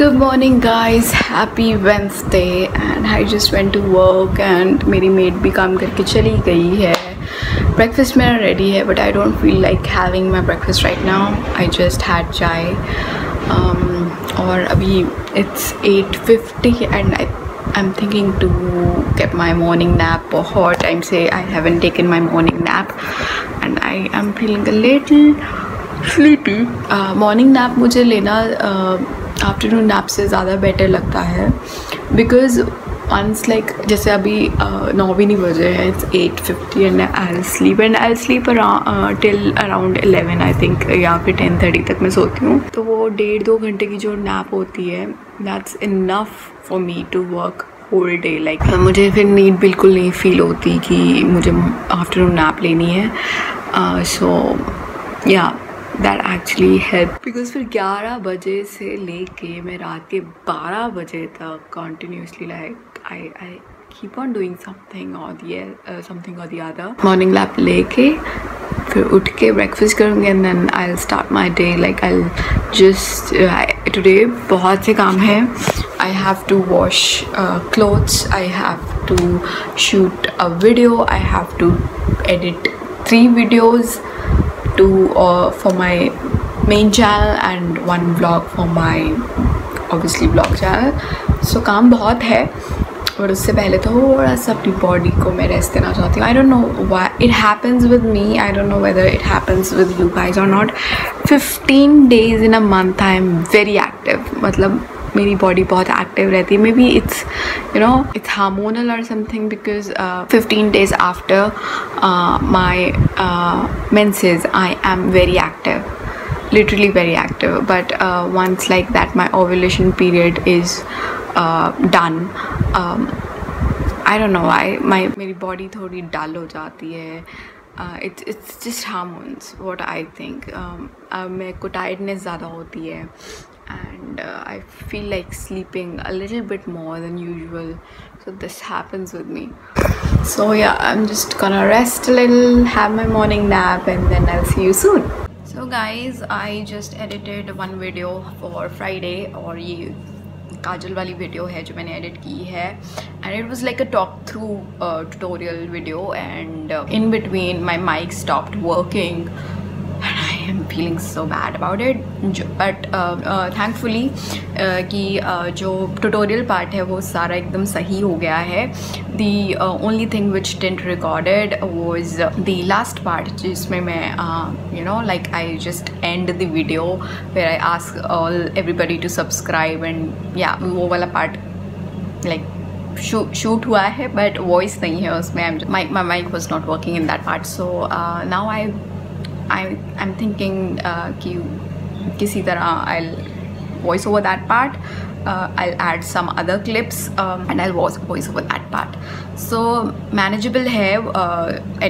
Good morning guys, happy Wednesday and I just went to work and मेरी maid भी काम करके चली गई है. Breakfast मेरा ready है but I don't feel like having my breakfast right now. I just had chai और अभी it's 8:50 and I'm thinking to get my morning nap. बहुत time से I haven't taken my morning nap and I am feeling a little sleepy. Morning nap मुझे लेना afternoon nap से ज़्यादा better लगता है बिकॉज वंस लाइक जैसे अभी 9 बजे है, it's 8:50 and I sleep till around 11 I think या फिर 10:30 तक मैं सोती हूँ. तो वो 1.5-2 घंटे की जो नैप होती है that's enough for me to work whole day. Like मुझे फिर नीड बिल्कुल नहीं फील होती कि मुझे आफ्टरनून नैप लेनी है. सो या That actually helped because फिर 11 बजे से लेके मैं रात के 12 बजे तक continuously like I keep on doing something or the other. Morning nap लेके फिर उठ के breakfast करूँगी and then I'll start my day. Like today बहुत से काम हैं. I have to wash clothes. I have to shoot a video. I have to edit 3 videos. For my main channel and 1 vlog for my obviously vlog channel. So काम बहुत है और उससे पहले थोड़ा सा अपनी बॉडी को मैं रेस्ट देना चाहती हूँ. I don't know why it happens with me. I don't know whether it happens with you guys or not. 15 days in a month I am very active. मतलब मेरी बॉडी बहुत एक्टिव रहती है. Maybe it's you know it's hormonal और something because 15 days after my menses I am very active, literally very active. But once like that my ovulation period is done, I don't know why मेरी body थोड़ी dull हो जाती है. it's just hormones what I think. मेरे को tiredness ज़्यादा होती है and I feel like sleeping a little bit more than usual. So this happens with me. So yeah, I'm just gonna rest a little, have my morning nap and then I'll see you soon. So guys, I just edited 1 video for Friday और ये काजल वाली video है जो मैंने edit की है and it was like a talk through tutorial video and in between my mic stopped working and I am feeling so bad about it. But thankfully कि जो ट्यूटोरियल पार्ट है वो सारा एकदम सही हो गया है. The only thing which didn't recorded was the last part जिसमें मैं you know like I just end the video where I ask all everybody to subscribe and या वो वाला पार्ट लाइक शूट हुआ है बट वॉइस नहीं है उसमें. My mic was not working in that part. So now I'm thinking कि किसी तरह I'll voice over that part. I'll add some other clips and I'll voice over that part. So manageable है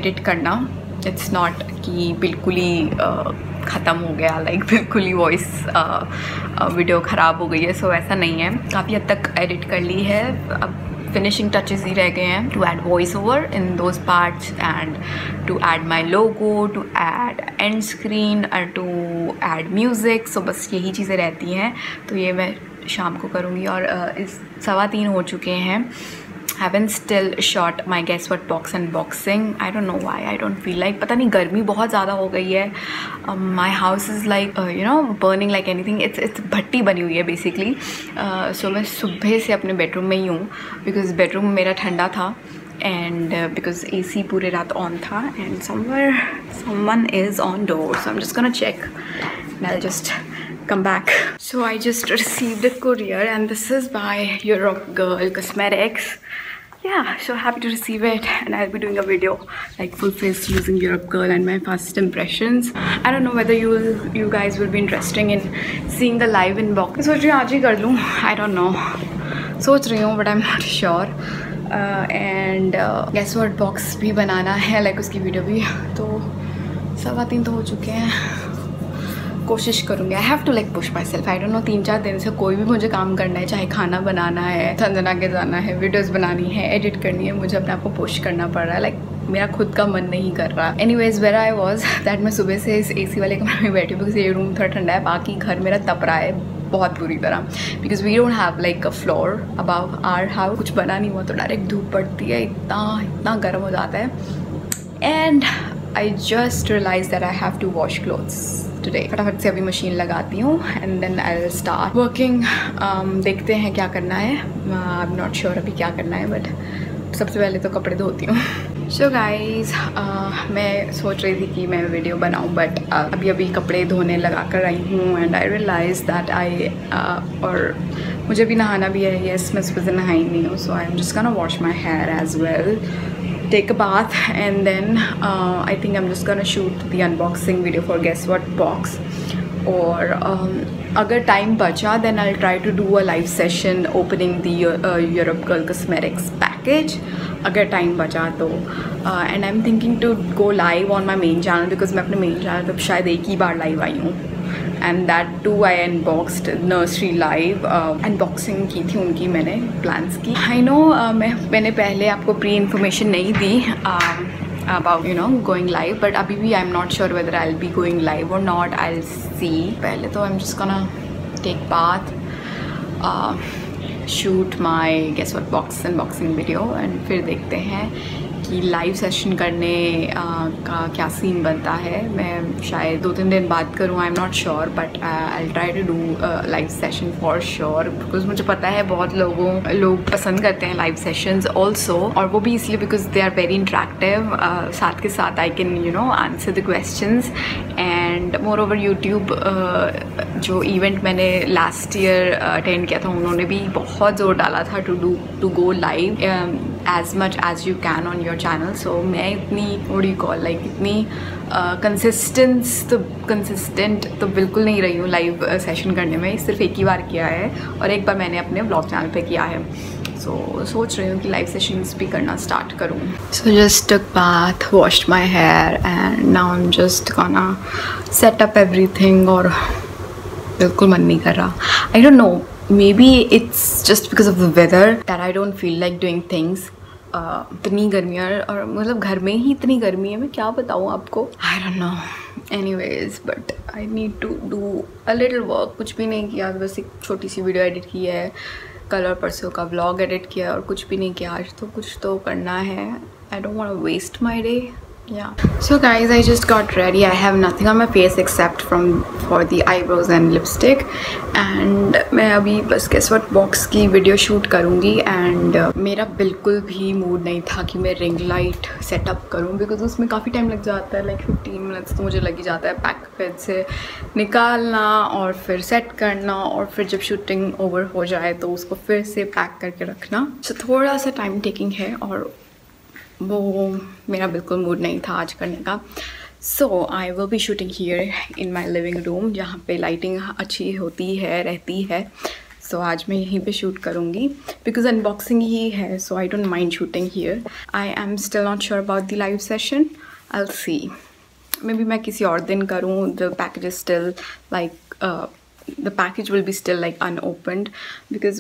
edit करना. It's not कि बिल्कुल ही ख़त्म हो गया, like बिल्कुल ही voice video ख़राब हो गई है. So ऐसा नहीं है, काफ़ी हद तक edit कर ली है. अब finishing touches ही रह गए हैं to add voiceover in those parts and to add my logo, to add end screen and to add music. So बस यही चीज़ें रहती हैं तो ये मैं शाम को करूँगी. और इस 3:15 हो चुके हैं. Haven't still shot my guess what box unboxing. I don't know why I don't feel like, पता नहीं गर्मी बहुत ज़्यादा हो गई है. My house is like you know burning like anything. It's भट्टी बनी हुई है basically. So मैं सुबह से अपने बेडरूम में ही हूँ because बेडरूम मेरा ठंडा था and because AC पूरे रात on था and someone is on door. So I'm just gonna check and I'll just come back. So I just received a courier and this is by Europe Girl Cosmetics. Yeah, so happy to receive it and I'll be doing a video like full face using Europe Girl and my first impressions. I don't know whether you guys will be interested in seeing the live inbox. सोच रही हूँ आज ही कर लूँ. I don't know. सोच रही हूँ but I'm not sure. And guess what box भी बनाना है, like उसकी वीडियो भी. तो 3:15 तो हो चुके हैं. कोशिश करूँगी. I have to like push myself. I don't know 3-4 दिन से कोई भी मुझे काम करना है, चाहे खाना बनाना है, संजना के जाना है, वीडियोज़ बनानी है, एडिट करनी है, मुझे अपने आप को पुश करना पड़ रहा है. लाइक मेरा खुद का मन नहीं कर रहा. Anyways where I was that मैं सुबह से इस AC वाले कमरे में बैठी हूँ बिकॉज ये रूम थोड़ा ठंडा है. बाकी घर मेरा तप रहा है बहुत बुरी तरह, because we don't have like a floor above our house, कुछ बना नहीं हुआ तो डायरेक्ट धूप पड़ती है, इतना गर्म हो जाता है। And I just realize that I have to wash clothes today. फटाफट से अभी मशीन लगाती हूँ and then I will start working. देखते हैं क्या करना है, आई एम नॉट श्योर अभी क्या करना है, बट सबसे पहले तो कपड़े धोती हूँ। सो गाइज़, मैं सोच रही थी कि मैं वीडियो बनाऊं, बट अभी अभी कपड़े धोने लगा कर आई हूँ एंड आई रियलाइज दैट और मुझे भी नहाना भी है। येस, मैं इस वजह नहाई नहीं हूँ, so I am just gonna wash my hair as well, take a bath, and then I think I'm just gonna shoot the unboxing video for Guess What Box, or अगर time बचा then I'll try to do a live session opening the Europe Girl cosmetics package, अगर time बचा तो। And I'm thinking to go live on my main channel because मैं अपने main channel पे शायद एक ही बार live आई हूँ, and that too I unboxed nursery live, unboxing की थी उनकी मैंने plants की। I know मैंने पहले आपको pre-information नहीं दी about going live, but अभी भी I'm not sure whether I'll be going live or not, I'll see। पहले तो I'm just gonna take bath, shoot my Guess What Box unboxing video, and फिर देखते हैं कि लाइव सेशन करने का क्या सीन बनता है। मैं शायद 2-3 दिन बात करूँ, I am not sure, but I will try to do live session for sure, because मुझे पता है बहुत लोग पसंद करते हैं लाइव सेशंस ऑल्सो, और वो भी इसलिए because they are very interactive. साथ के साथ I can answer the questions, and moreover YouTube जो इवेंट मैंने लास्ट ईयर अटेंड किया था, उन्होंने भी बहुत जोर डाला था to go live as much as you can on your channel, so मैं इतनी इतनी consistent तो बिल्कुल नहीं रही हूँ लाइव सेशन करने में। सिर्फ एक ही बार किया है, और एक बार मैंने अपने ब्लॉग चैनल पे किया है। सो सोच रही हूँ कि लाइव सेशंस भी करना स्टार्ट करूँ। So just took bath, washed my hair, and now I'm just gonna set up everything, और बिल्कुल मन नहीं कर रहा। I don't know, maybe it's just because of the weather that I don't feel like doing things। इतनी गर्मी है, और मतलब घर में ही इतनी गर्मी है, मैं क्या बताऊँ आपको। I don't know, anyways, but I need to do a little work। कुछ भी नहीं किया, बस एक छोटी सी वीडियो एडिट की है, कल और परसों का व्लॉग एडिट किया, और कुछ भी नहीं किया आज। तो कुछ तो करना है, I don't want to waste my day। Yeah. So guys, I just got ready. I have nothing on my face except for the eyebrows and lipstick. And मैं अभी बस Guess What Box की वीडियो शूट करूँगी। And मेरा बिल्कुल भी mood नहीं था कि मैं रिंग लाइट सेटअप करूँ, बिकॉज उसमें काफ़ी टाइम लग जाता है, लाइक 15 मिनट्स तो मुझे लग ही जाता है, पैक पैड से निकालना और फिर सेट करना, और फिर जब शूटिंग ओवर हो जाए तो उसको फिर से पैक करके रखना। तो थोड़ा सा टाइम टेकिंग है, और वो मेरा बिल्कुल मूड नहीं था आज करने का। So I will be shooting here in my living room, जहाँ पे लाइटिंग अच्छी होती है, रहती है। सो आज मैं यहीं पे शूट करूँगी, बिकॉज अनबॉक्सिंग ही है, so I don't mind shooting here. I am still not sure about the live session, I will see. Maybe मैं किसी और दिन करूँ। The package is still like, the package will be still like unopened, because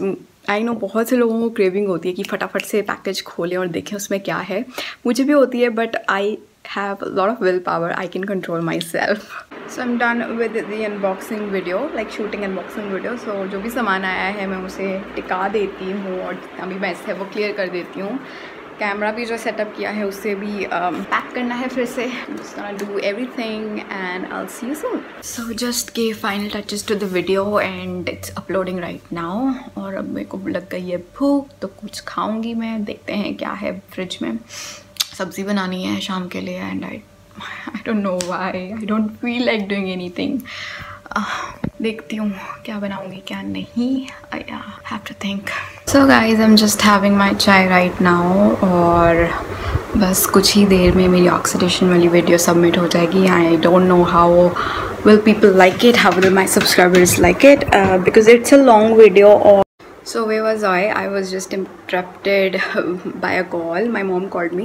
I know बहुत से लोगों को craving होती है कि फटाफट से पैकेज खोलें और देखें उसमें क्या है। मुझे भी होती है, but I have lot of will power, I can control myself. So I am done with the unboxing video, like shooting unboxing video. So जो भी सामान आया है मैं उसे टिका देती हूँ, और जितना भी मैस है वो क्लियर कर देती हूँ। कैमरा भी जो सेटअप किया है उसे भी पैक करना है फिर से। Just gonna do everything and I'll see you soon. So just gave final touches to the video and it's uploading right now। और अब मेरे को लग गई है भूख, तो कुछ खाऊंगी मैं। देखते हैं क्या है फ्रिज में। सब्जी बनानी है शाम के लिए, and I don't know why I don't feel like doing anything. देखती हूँ क्या बनाऊँगी क्या नहीं, I have to think. So guys, I am just having my chai right now, और बस कुछ ही देर में मेरी ऑक्सीडेशन वाली वीडियो सबमिट हो जाएगी। I don't know how will people like it, how will my subscribers like it, because it's a long video. और so where was I was just interrupted by a call, my mom called me,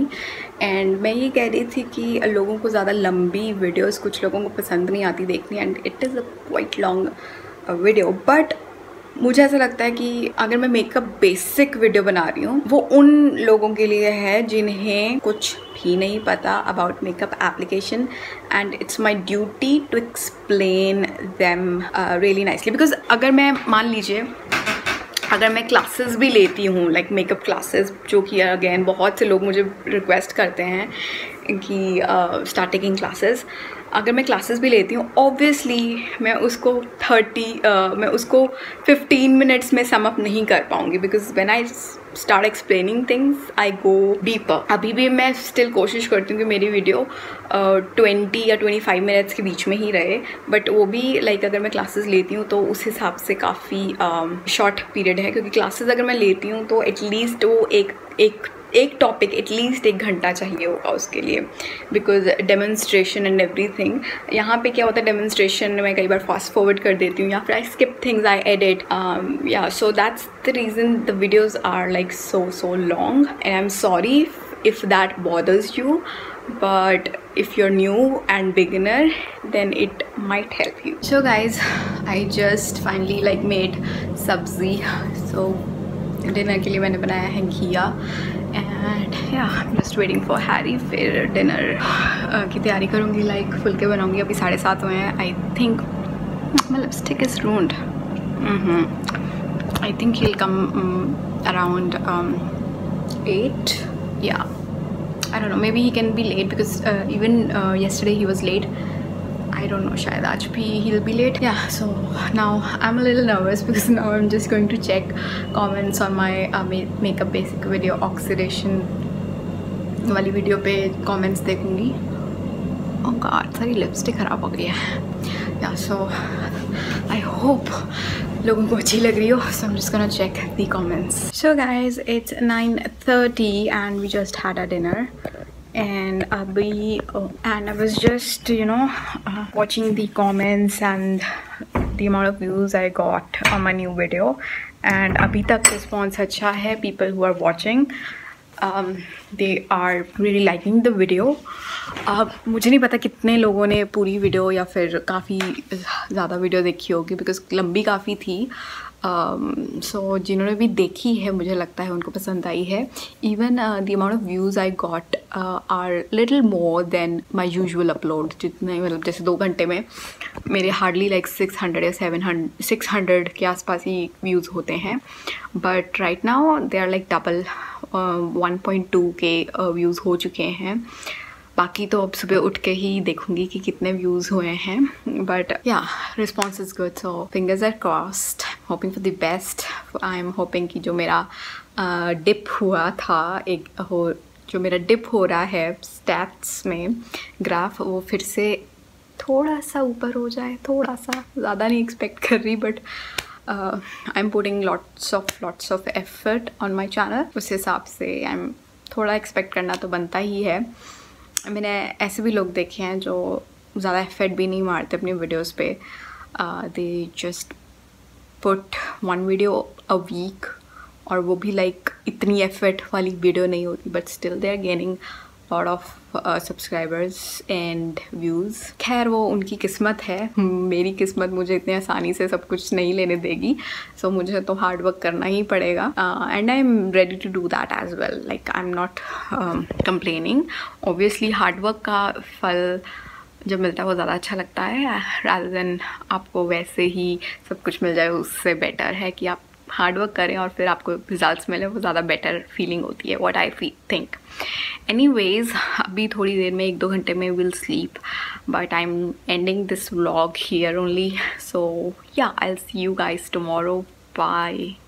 and मैं ये कह रही थी कि लोगों को ज़्यादा लंबी वीडियोस कुछ लोगों को पसंद नहीं आती देखनी, and it is a quite long video, but मुझे ऐसा लगता है कि अगर मैं मेकअप बेसिक वीडियो बना रही हूँ वो उन लोगों के लिए है जिन्हें कुछ भी नहीं पता about makeup application and it's my duty to explain them really nicely because अगर मैं मान लीजिए अगर मैं क्लासेस भी लेती हूँ लाइक मेकअप क्लासेस जो कि अगेन बहुत से लोग मुझे रिक्वेस्ट करते हैं कि स्टार्ट टेकिंग क्लासेस अगर मैं क्लासेस भी लेती हूँ ऑब्वियसली मैं उसको 15 मिनट्स में सम अप नहीं कर पाऊँगी because when I start explaining things I go deeper. अभी भी मैं स्टिल कोशिश करती हूँ कि मेरी वीडियो 20 या 25 मिनट्स के बीच में ही रहे बट वो भी लाइक अगर मैं क्लासेस लेती हूँ तो उस हिसाब से काफ़ी शॉर्ट पीरियड है क्योंकि क्लासेस अगर मैं लेती हूँ तो एटलीस्ट वो एक टॉपिक एटलीस्ट 1 घंटा चाहिए होगा उसके लिए बिकॉज डेमोन्स्ट्रेशन एंड एवरीथिंग. यहाँ पे क्या होता है डेमोन्स्ट्रेशन मैं कई बार फास्ट फॉरवर्ड कर देती हूँ या फिर I skip things I edit या so that's the reason the videos are like so long and I am sorry if that bothers you but if you're new and beginner then it might help you. So guys, I just finally like made sabzi. So dinner के लिए मैंने बनाया है घिया and yeah I'm just waiting for Harry. फिर dinner की तैयारी करूँगी like फुलके बनाऊँगी. अभी 7:30 हुए हैं. I think my lipstick is ruined. I think he'll come around 8. Yeah. I don't know, maybe he can be late because even yesterday he was late. I don't know, शायद आज भी he'll be late. Yeah, so now I'm a little nervous because now I'm just going to check comments on my makeup basic video oxidation वाली video पे comments देखूँगी. Oh God, सारी lipstick खराब हो गई है. Yeah, so I hope लोगों को अच्छी लग रही हो. So I'm just gonna check the comments. So guys, it's 9:30 and we just had our dinner. And I was just watching the comments and the amount of views I got on my new video. And अभी तक response अच्छा है. People who are watching, they are really liking the video. मुझे नहीं पता कितने लोगों ने पूरी वीडियो या फिर काफ़ी ज़्यादा वीडियो देखी होगी बिकॉज लंबी काफ़ी थी. सो जिन्होंने भी देखी है मुझे लगता है उनको पसंद आई है. Even the amount of views I got are little more than my usual upload. जितने मतलब जैसे 2 घंटे में मेरे हार्डली लाइक 600 या 600 के आसपास ही व्यूज़ होते हैं but right now they are like double 1.2 K views हो चुके हैं. बाकी तो अब सुबह उठ के ही देखूंगी कि कितने व्यूज़ हुए हैं but yeah response is good. So fingers are crossed, hoping for the best. I am hoping कि जो मेरा डिप हुआ था जो मेरा डिप हो रहा है स्टेप्स में ग्राफ वो फिर से थोड़ा सा ऊपर हो जाए. थोड़ा सा ज़्यादा नहीं एक्सपेक्ट कर रही but I am putting lots of effort on my channel. उस हिसाब से आई एम थोड़ा एक्सपेक्ट करना तो बनता ही है. मैंने ऐसे भी लोग देखे हैं जो ज़्यादा एफर्ट भी नहीं मारते अपनी वीडियोस पे. They just put 1 video a week और वो भी लाइक इतनी एफर्ट वाली वीडियो नहीं होती but still they are gaining lot of subscribers and views. खैर वो उनकी किस्मत है. मेरी किस्मत मुझे इतने आसानी से सब कुछ नहीं लेने देगी. सो मुझे तो हार्ड वर्क करना ही पड़ेगा and I am ready to do that as well. Like I am not complaining. Obviously hard work का फल जब मिलता है वो ज़्यादा अच्छा लगता है rather than आपको वैसे ही सब कुछ मिल जाए. उससे बेटर है कि आप हार्ड वर्क करें और फिर आपको रिजल्ट्स मिले. वो ज़्यादा बेटर फीलिंग होती है व्हाट आई थिंक. एनीवेज अभी थोड़ी देर में 1-2 घंटे में will sleep but I am ending this vlog here only. So yeah I will see you guys tomorrow. Bye.